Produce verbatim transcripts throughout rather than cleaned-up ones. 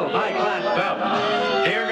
Hill High Class Belt. Here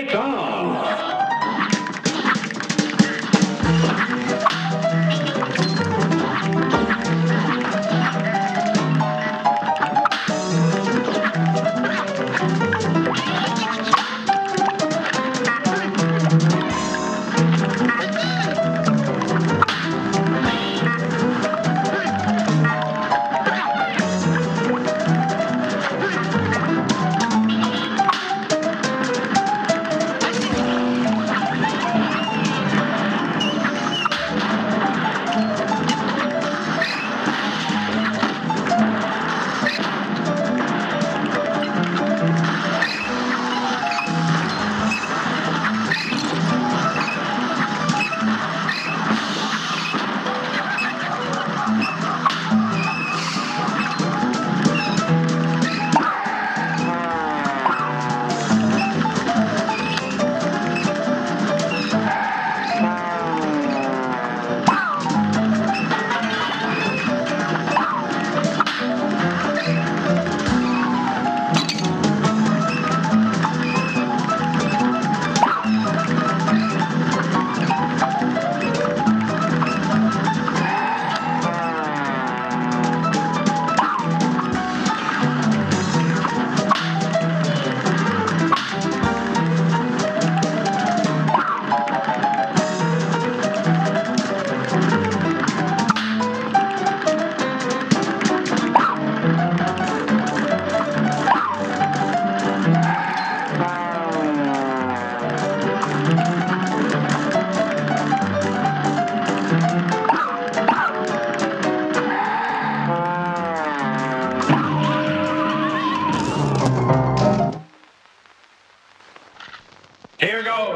it's on! Here goes.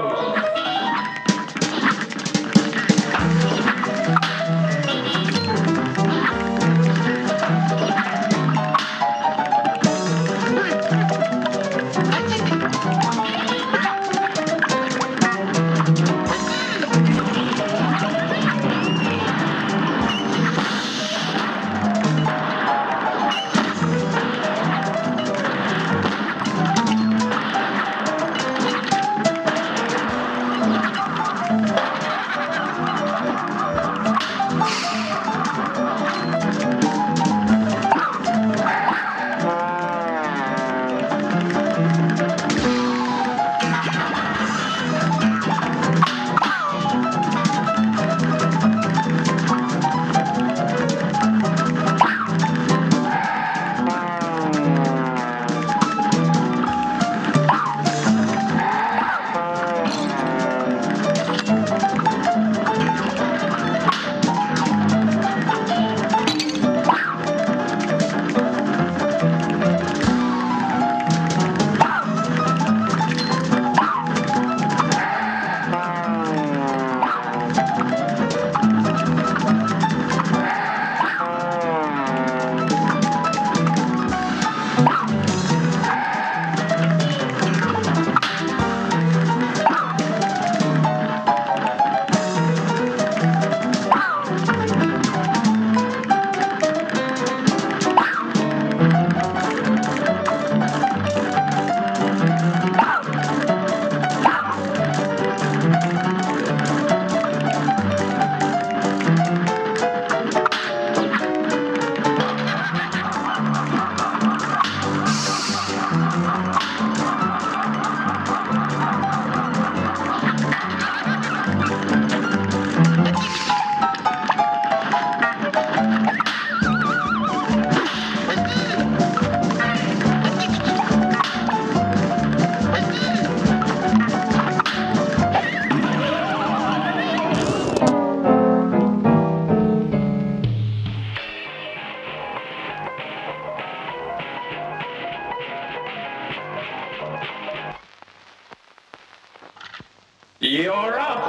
You're up!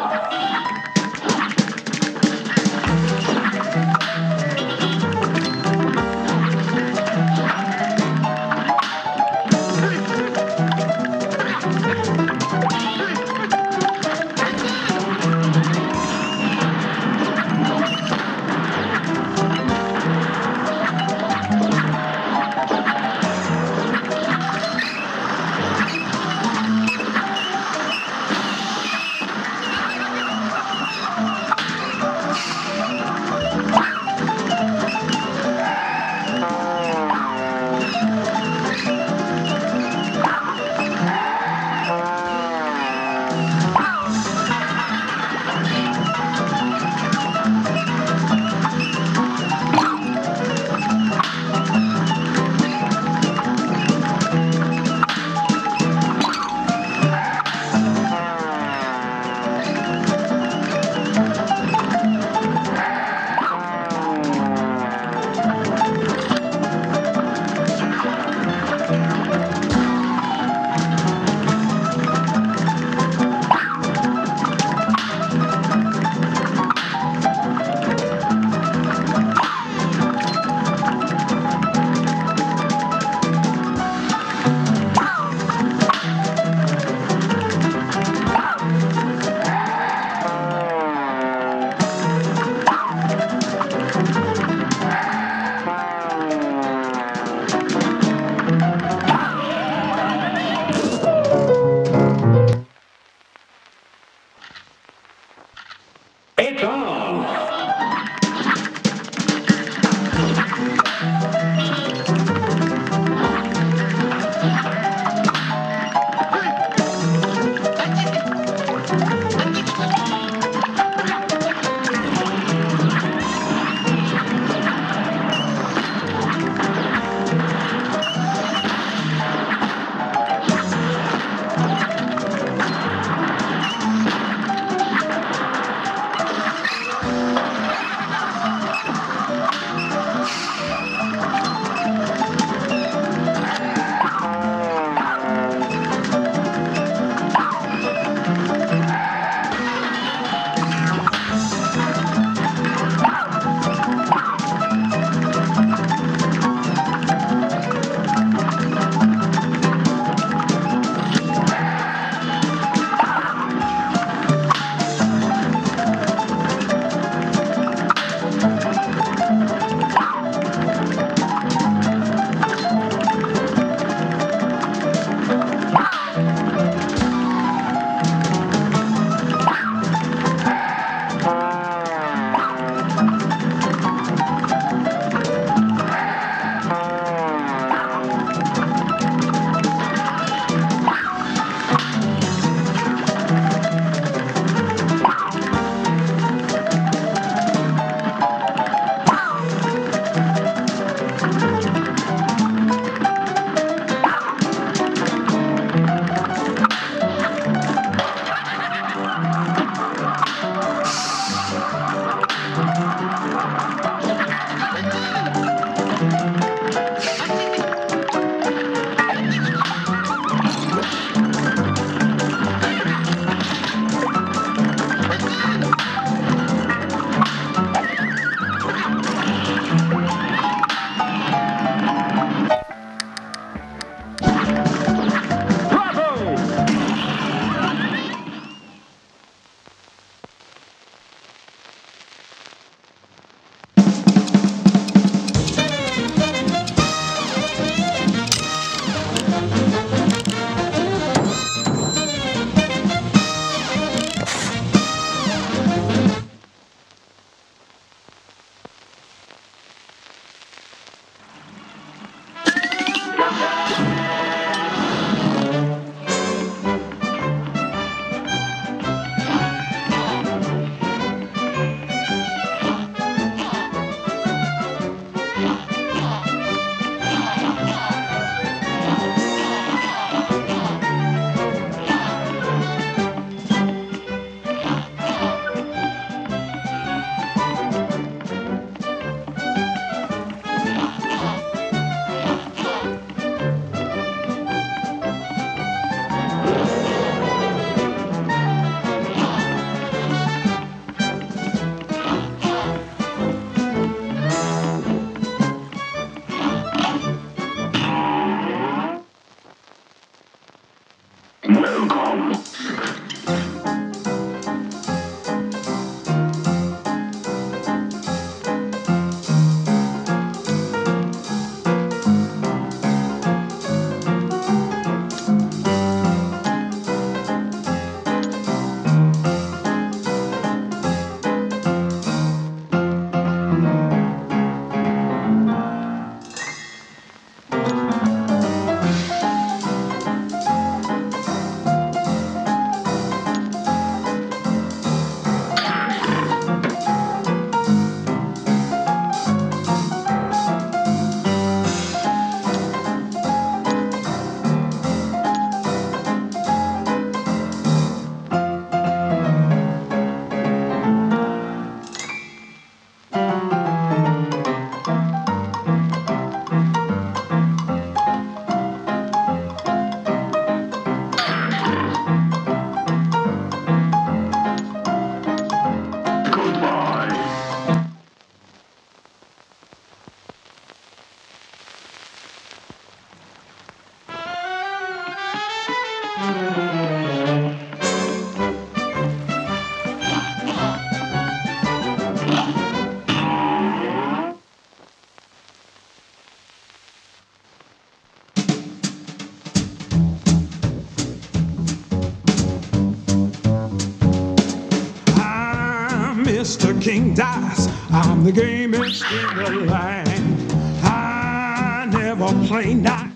Mister King dies, I'm the gamest in the line. I never play nine.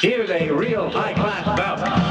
Here's a real high-class bout.